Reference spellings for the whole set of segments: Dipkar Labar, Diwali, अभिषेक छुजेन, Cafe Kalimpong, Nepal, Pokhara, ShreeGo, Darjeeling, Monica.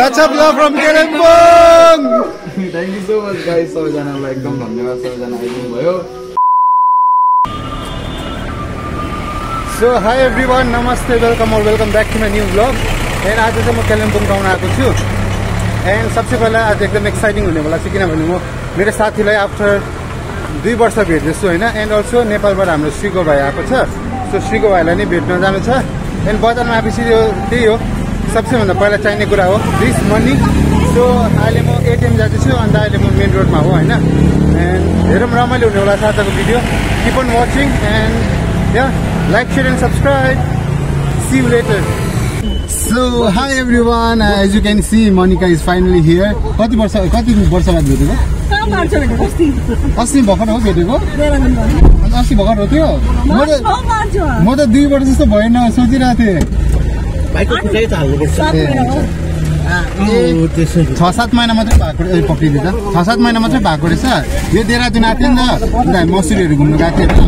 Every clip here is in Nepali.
Lots of love from Kalimpong! Thank you so much guys, सबैजनालाई एकदम धन्यवाद सबैजना आइदिनु भयो. So hi everyone, namaste, welcome or welcome back to my new vlog. And आज चाहिँ म कालिम्पोङ टाउन आएको छु. And सबसे पहिला आज एकदम एक्साइटिङ हुने वाला छ किनभने म मेरो साथीलाई आफ्टर 2 वर्ष भेट्दैछु हैन. And also नेपालबाट हाम्रो ShreeGo भाइ आएको छ. So ShreeGo भाइलाई नि भेट्न जानु छ. And बजारमा आएपछि यो त्यही हो सबसे भन्दा पहिला चाहिने कुरा हो this money. So अहिले म एटीएम जादैछु अनि अहिले म मेन रोडमा हो हैन. एन्ड हेरौँ रमाइलो हुने होला साथीको video. Keep on watching and yeah, like, share and subscribe. See you later. So hi everyone, as you can see Monica is finally here. कति वर्ष बाद भेटेको? 3 वर्ष भेटेको अस्ति भर्खर हो भेटेको? अनि अस्ति भर्खर हो त्यो? म त 2 वर्ष जस्तो भएन सोचिरा थिए. भाइको खुदै त हाल्नु पर्छ. 6-7 महिना मात्रै भएको ए पक्रिदिन्छ 6-7 महिना मात्रै भएको रहेछ. यो देहरादुन आथे नि त मसुरीहरू घुम्नु गएको थियो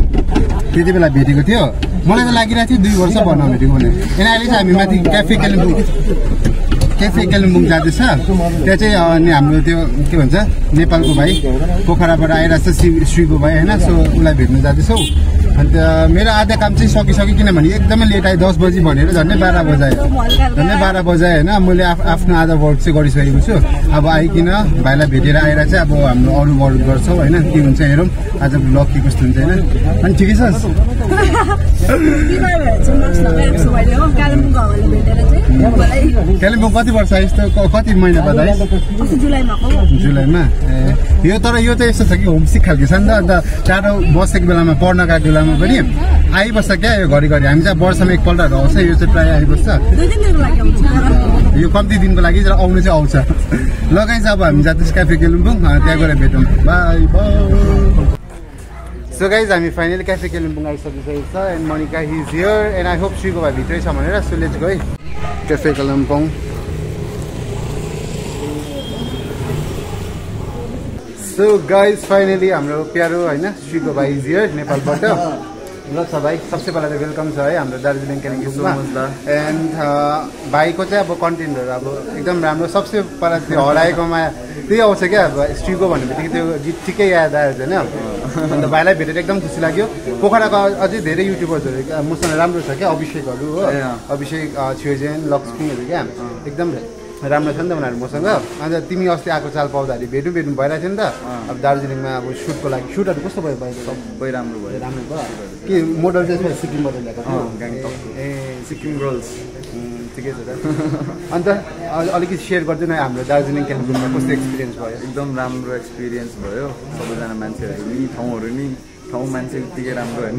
त्यति बेला भेटेको थियो. मलाई त लागिरहेको थियो 2 वर्ष भन्न भेटेको भने. अनि अहिले चाहिँ हामी माथि क्याफे कालिम्पोङ जाँदैछ. त्यहाँ चाहिँ हाम्रो त्यो के भन्छ नेपालको भाइ पोखराबाट आइरहेछ ShreeGo भाइ हैन. सो उलाई भेट्न जाँदैछौ. अन्त मेरो आधा काम चाहिँ सकिसक्यो किनभने एकदमै लेट आयो 10 बजी भनेर झन्डै 12 बजायो हैन. मैले आफ्नो आधा वर्क चाहिँ गरिसकेको छु. अब आइकिन भाइलाई भेटेर आएर चाहिँ अब हाम्रो अरू वर्क गर्छौ हैन. के हुन्छ हेरौँ आज ब्लग के कस्तो हुन्छ हैन. अनि ठिकै छ कालिम्पोङ कति वर्ष यस्तो कति महिना बाद आयो? जुलाईमा यो तर यो त यस्तो छ कि होमसिक खालको छ नि त. अन्त टाढो बसेको बेलामा पढ्न गएको बेलामा पनि आइबस्छ क्या यो घरिघरि. हामी चाहिँ वर्षमा एकपल्टहरू आउँछ यो चाहिँ प्रायः आइबस्छ. यो कम्ती दिनको लागि आउनु चाहिँ आउँछ. लगाइन्छ अब हामी जाँदैछ क्याफे कालिम्पोङ त्यहाँ गएर भेटौँ. Bye bye. So guys, I'm finally Cafe Kalimpong and Monica is here and I hope she go by Vitray somewhere. So let's go. Cafe Kalimpong. So guys, finally hamro pyaro haina ShreeGo bhai is here Nepal bata. Hello sabai, sabse pehla to welcome cha hai hamro Darjeeling Kalimpong ma. And bhai ko chai aba content haru aba ekdam ramro sabse pehla tyo haraeko ma tyo aउँछ के अब ShreeGo भन्ने बित्तिकै त्यो गीत ठिकै याद आयो हैन. अन्त भाइलाई भेटेर एकदम खुसी लाग्यो. पोखराको अझै धेरै युट्युबर्सहरू मसँग राम्रो छ क्या. अभिषेकहरू हो अभिषेक छुजेन लक्ष्मीहरू क्या एकदम राम्रो छ नि त उनीहरू मसँग. अन्त तिमी अस्ति आएको चाल पाउँदाखेरि भेट्नु भइरहेको थियो नि त. अब दार्जिलिङमा अब सुटको लागि सुटहरू कस्तो भयो? सबै राम्रो भयो. के मोडल चाहिँ सिक्किमबाट ल्याएको गान्तोक ए सिक्किम गर्ल्स ठिकै छ त. अन्त अलिकति सेयर गर्दैन हाम्रो दार्जिलिङ कालिम्पोङमा कस्तो एक्सपिरियन्स भयो? एकदम राम्रो एक्सपिरियन्स भयो. सबैजना मान्छेहरू नि ठाउँ मान्छे उत्तिकै राम्रो होइन.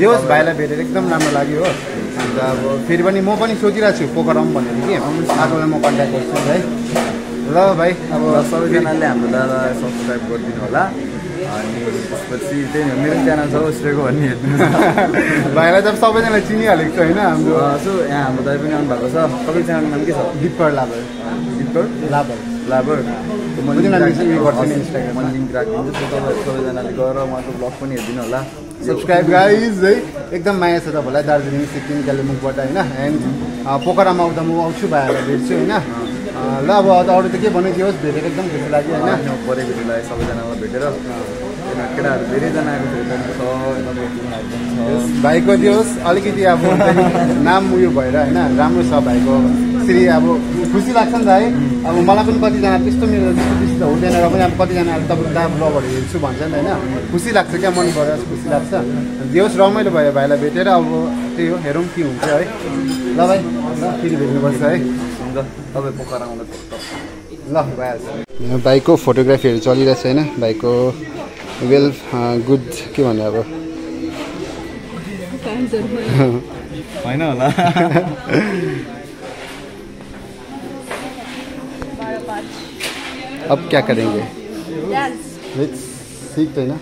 दिवस भाइलाई भेटेर एकदम राम्रो लाग्यो हो. अन्त अब फेरि पनि म पनि सोचिरहेको छु पोखराम भनेर कि आएको बेला म कन्ट्याक्ट गर्छु है. ल भाइ अब सबैजनाले हाम्रो दादा सब्सक्राइब गरिदिनु होला. अनि त्यसपछि त्यही मेरो च्यानल छ ShreeGo भन्ने भाइलाई त सबैजनाले चिनिहालेको छ होइन. हाम्रो सो यहाँ हाम्रो दाइ पनि आउनु भएको छ. सबै च्यानलको नाम के छ? दिपर लाभर. मैले लिङ्क राखिदिन्छु सबैजनाले गएर उहाँको ब्लग पनि हेरिदिनु होला. सब्सक्राइब गाइज है. एकदम माया छ तपाईँलाई दार्जिलिङ सिक्किम कालिम्पोङबाट होइन. एन्ड पोखरामा आउँदा म आउँछु भाइहरूलाई भेट्छु होइन. ल अब अरू त के भनेको होस् भेटेर एकदम खुसी लाग्यो होइन. परे भेट लाग्यो सबैजनालाई भेटेर. केटाहरू धेरैजना आएको छ. भाइको दियोस् अलिकति अब नाम उयो भएर होइन राम्रो छ भाइको. त्यसरी अब खुसी लाग्छ नि त है अब मलाई पनि कति जना त्यस्तो मेरो त्यस्तो हुँदैन र पनि अब कति जनाले तपाईको दाम ब्लगहरु हेर्छु भन्छ नि हैन खुसी लाग्छ के मन भएर खुसी लाग्छ जे होस् रमाइलो भयो भाइलाई भेटेर अब त्यही हो हेरौं के हुन्छ है ल भाइ फेरि भेट्नु पर्छ है हुन्छ तपाई पोखरा आउनु ल भाइ मेरो भाइको फोटोग्राफीहरु चलिरहेछ हैन भाइको वेल गुड के भन्नु अब होइन होला अब क्या करेंगे लेट्स सीखते हैं ना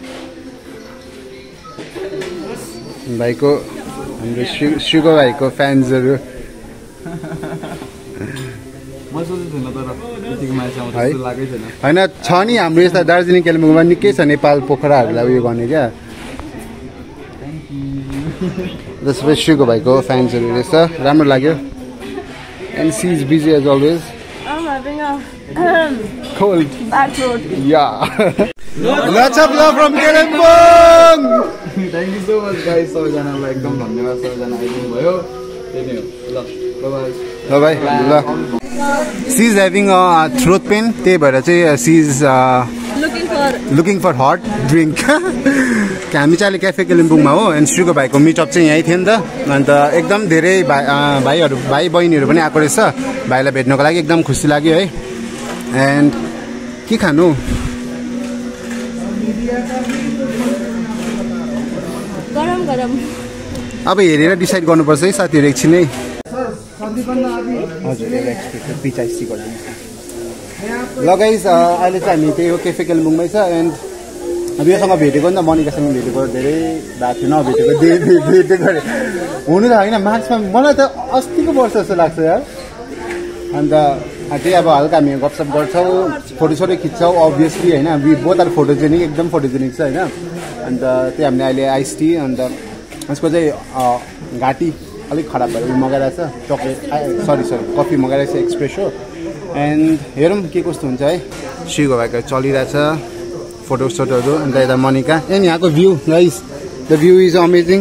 भाई को हमरे श्रीगो भाई को फैंस जरूर है ना छानी हमरे साथ दार्जिलिंग कालिम्पोङ निकै छ नेपाल पोखराहरुलाई उयो गर्ने क्या This is ShreeGo by Go fans Ramro Lagyo. And she is busy as always. I'm having a cold. Bad road. Yeah. Lots of love from Kalimpong. Thank you so much, guys. So jana like come on, never so jana I think boyo. Bye bye. She is having a throat pain. Te bhera she is looking for hot drink. हामी चाहिँ क्याफे कालिम्पोङमा हो एन्ड श्रीको भाइको मिटअप चाहिँ यही थियो नि त अनि त एकदम धेरै भाइहरु भाइ बहिनीहरु पनि आएको रहेछ भाइलाई भेट्नको लागि एकदम खुसी लाग्यो है एन्ड के खानु गरम गरम अब हेरेर डिसाइड गर्नुपर्छ है साथीहरु एकछिनै सर सन्धिपन्न आदि हजुर एक्सपेक्टेड पिचाइसी गर्दिनु ल गाइस अहिले चाहिँ हामी त्यही हो क्याफे कालिम्पोङमै छ एन्ड अब योसँग भेटेको नि त मोनिकासँग भेटेको धेरै भएको थियो नभेटेको भेटेको हुनु त होइन मार्क्समा मलाई त अस्तिको वर्ष जस्तो लाग्छ यार अन्त त्यही अब हल्का हामी गफसप गर्छौँ फोटोसोटो खिच्छौँ अभियसली होइन बोथ आर फोटोजेनिक एकदम फोटोजेनिक छ होइन अन्त त्यही हामीले अहिले आइस टी अन्त यसको चाहिँ घाँटी अलिक खराब भएर उयो मगाइरहेको छ चक्लेट सरी कफी मगाइरहेको छ एक्सप्रेसो एन्ड हेरौँ के कस्तो हुन्छ है श्रीगो भाइको चलिरहेछ फोटो सोटहरु अनि यता मोनिका एन्ड यहाँको view guys the view is amazing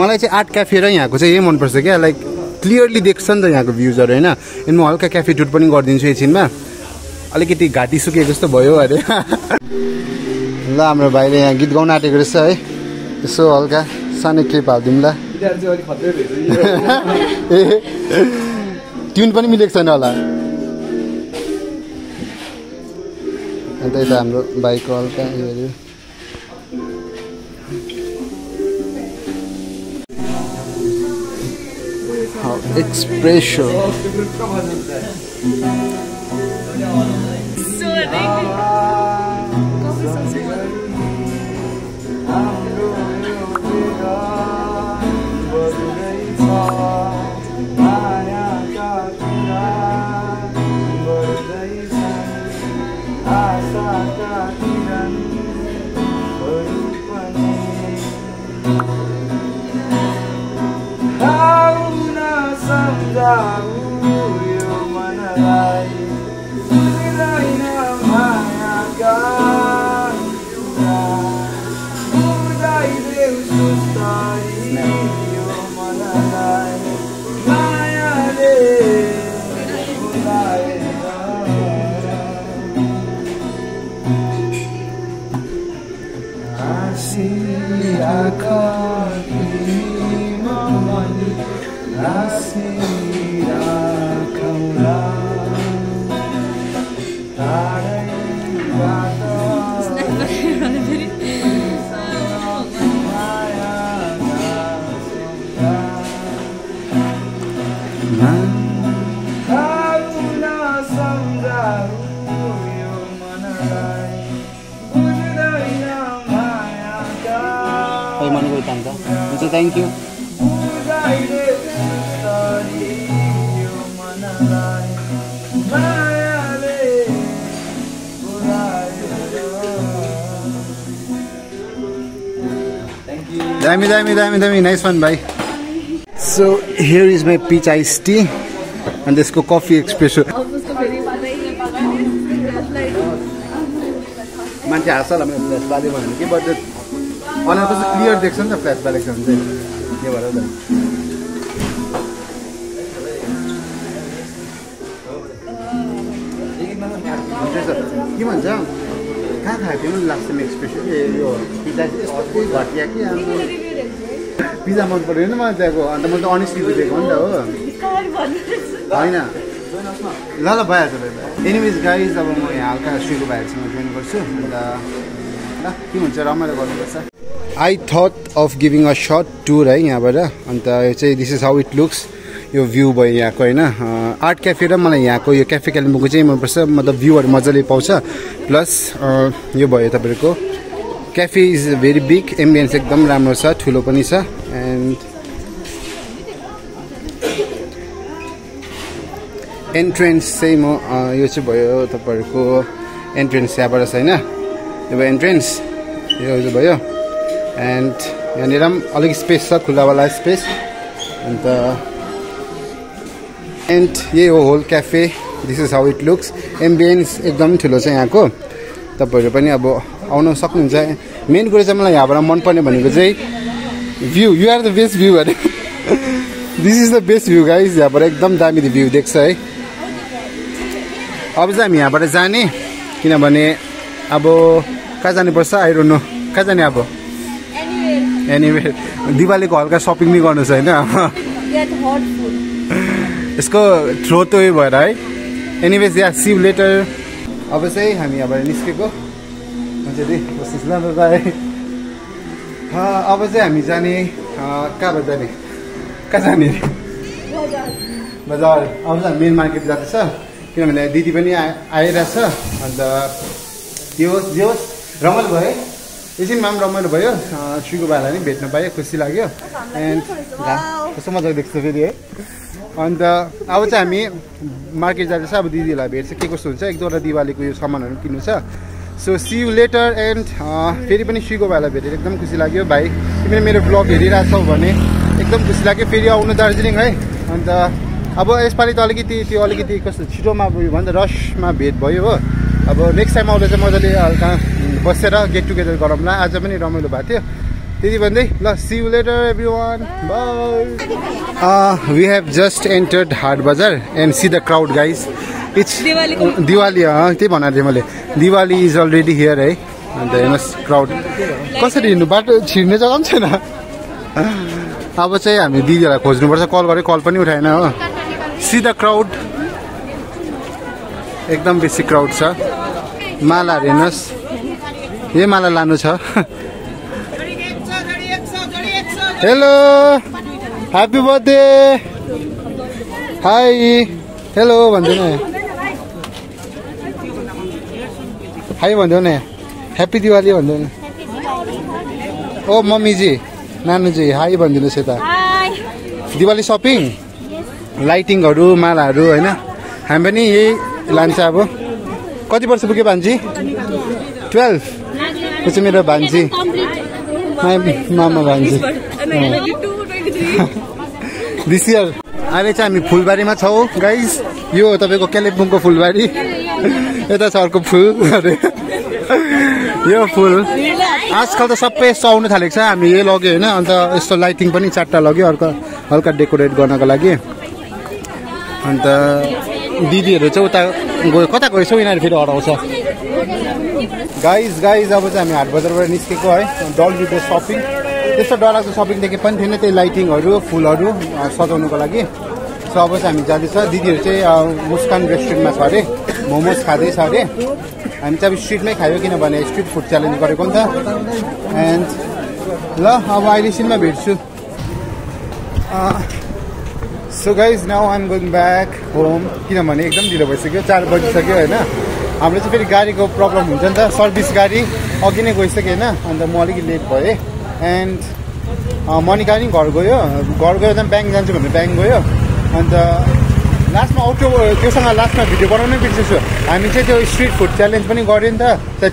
मलाई चाहिँ आर्ट क्याफे र यहाँको चाहिँ यही मन पर्छ के लाइक क्लियरली देख्छ नि त यहाँको भ्यूजहरु हैन एन्ड म हल्का क्याफे टुर पनि गर्दिन्छु एकछिनमा अलिकति घाटी सुके जस्तो भयो अरे ल हाम्रो भाइले यहाँ गीत गाउन आटेको रहेछ है यसो हल्का सानो क्लिप हाल्दिमला ए ट्युन पनि मिलेको छैन होला अन्त यता हाम्रो बाइक हल्का यो हेऱ्यो espresso Thank you. Dami, nice one, bye. So here is my peach iced tea, and this is coffee espresso. On a clear direction, the flash back direction. Never done. Anyways, guys, अब म यहाँ हल्का ShreeGo भाइहरुसँग जोइन गर्छु ल के हुन्छ रमाइलो गर्नुपर्छ. I thought of giving a short tour है यहाँबाट अन्त यो चाहिँ this is how it looks. यो भ्यू भयो यहाँको हैन आर्ट क्याफे र मलाई यहाँको यो क्याफे कालिम्पोङको चाहिँ मन पर्छ मतलब भ्यूहरु मज्जाले पाउँछ प्लस यो भयो तपाईको cafe is very big ambience एकदम राम्रो छ ठुलो पनि छ एन्ड एन्ट्रेन्स चाहिँ म यो चाहिँ भयो तपाईको एन्ट्रेन्स यहाँबाट छ हैन यो भयो एन्ट्रेन्स यो भयो एन्ड यहाँनेर अलि स्पेस छ खुलावाला स्पेस अन्त and ये whole cafe this is how it looks ambience एकदम ठुलो छ यहाँको तपाईहरु पनि अब आउन सक्नुहुन्छ मेन कुरा चाहिँ मलाई यहाँबाट मन पर्ने भनेको चाहिँ view you are the best viewer this is the best view guys यहाँबाट एकदम दामी view देख्छ है अब चाहिँ हामी यहाँबाट जाने किनभने अब कहाँ जानु पर्छ I don't know कहाँ जाने अब anywhere दिवालीको हल्का shopping नि गर्नु छ हैन get hot food इसको थ्रो तो हो रहा है एनीवेज या सी यू लेटर अब चाहिँ हामी अब निस्केको हुन्छ दि बसिस ल बाय हा अब चाहिँ हामी जाने का जाने बजार अब चाहिँ मेन मार्केट जाते छ किनभने दिदी पनि आइरा छ अनि त्यो रमाइलो भयो एकछिन माम रमाइलो भयो ShreeGo भाइलाई नि भेट्न पाए खुसी लाग्यो एन्ड कस्तो मजा देख्छ फेरि है And अब चाहिँ हामी मार्केट जाँदैछ अब दिदीलाई भेट्छ के कस्तो हुन्छ एक दुईवटा दिवालीको यो सामानहरु किन्नु छ so see you later and फेरि पनि ShreeGo भाइलाई भेटेर एकदम खुसी लाग्यो भाइ तिमी मेरो ब्लग हेरिराछौ भने एकदम खुसी लाग्यो फेरि आउनु दार्जिलिङ है अन्त अब यसपाली त अलिकति त्यो अलिकति कस्तो छिटोमा भन्दा रशमा भेट भयो हो अब नेक्स्ट टाइम आउँदा चाहिँ मजाले हल्का बसेर गेट टुगेदर गरौँला आज पनि रमाइलो भएको थियो Didi bandai la see you later everyone bye we have just entered Hard Bazar and see the crowd guys it's Diwali te bhanade male Diwali is already here hai and the crowd kasari hindu bato chhirne jaga ham chaina aba chai hami didi lai khojnu parcha call gare call pani uthaina ho see the crowd ekdam basic crowd cha mala renas ye mala lanu cha Hello, happy birthday. Hi, hello, vandana. Hi, vandana. Happy Diwali, vandana. Oh, mommy ji, nanu ji, hi, vandana seta. Hi. Diwali shopping. Yes. Lighting haru, mala haru, haina. Ham pani yahi lancha abo. Kati barsa pugyo bhanji? 12. Yo chai mero bhanji. My mama bhanji. This year अहिले चाहिँ हामी फुलबारीमा छौ गाइस यो तपाईको कालिम्पोङको फुलबारी यता सरको फुल यो फुल आजकल त सबै सुहाउन थालेको छ हामी यही लगे हैन अनि त यस्तो लाइटिङ पनि चारटा लगे अर्को हल्का डेकोरेट गर्नको लागि अनि त दिदीहरु चाहिँ उता गयो कता गयो सो यिनीहरु फेरि हराउँछ गाइस गाइस अब चाहिँ हामी हाट बजारबाट निस्केको है डल्बी बेस्ट शपिङ त्यस्तो डराको शपिङ देखे पनि थिएन त्यही लाइटिङहरु फुलहरु सजाउनको लागि सो अब चाहिँ हामी जाँदैछ दिदीहरु चाहिँ मुस्कान रेस्टुरेन्टमा छ अरे मोमोज खाँदैछ अरे हामी चाहिँ अब स्ट्रिटमै खायो किनभने स्ट्रिट फुड च्यालेन्ज गरेको नि त एन्ड ल अब अहिले सिनमा भेट्छु so guys now I am going back home किनभने एकदम ढिलो भइसक्यो 4 बजिसक्यो हैन हाम्रो चाहिँ फेरि गाडीको प्रब्लम हुन्छ नि त सर्भिस गाडी अघि नै गइसक्यो हैन अन्त म अलिकति लेट भएँ एन्ड मोनिका नि घर गयो त ब्याङ्क जान्छु भनेर ब्याङ्क गयो अन्त लास्टमा आउटो त्योसँग लास्टमा भिडियो बनाउनै बिर्सेछु हामी चाहिँ त्यो स्ट्रिट फुड च्यालेन्ज पनि गऱ्यो नि त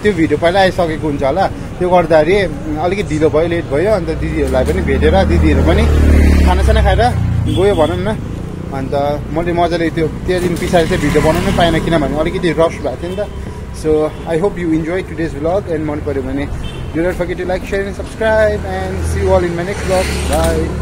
त्यो भिडियो पहिला आइसकेको हुन्छ होला त्यो गर्दाखेरि अलिकति ढिलो भयो लेट भयो अन्त दिदीहरूलाई पनि भेटेर दिदीहरू पनि खानासाना खाएर गयो भनौँ न अन्त मैले मजाले त्यो दिन पछाडि चाहिँ भिडियो बनाउनै पाएन किनभने अलिकति रस भएको थियो नि त so I hope you enjoy today's vlog and मन पर्यो भने Do not forget to like, share, and subscribe, and see you all in my next vlog. Bye.